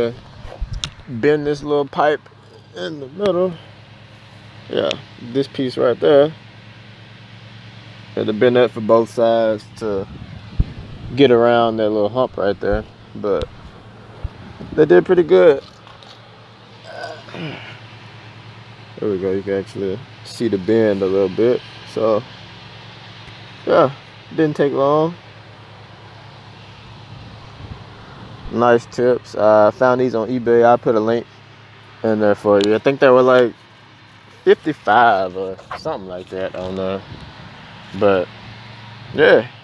to bend this little pipe in the middle. Yeah, this piece right there. Had to bend that for both sides to get around that little hump right there. But they did pretty good. There we go, you can actually see the bend a little bit. So yeah, didn't take long. Nice tips. I found these on eBay. I put a link in there for you. I think they were like 55 or something like that on there. But yeah.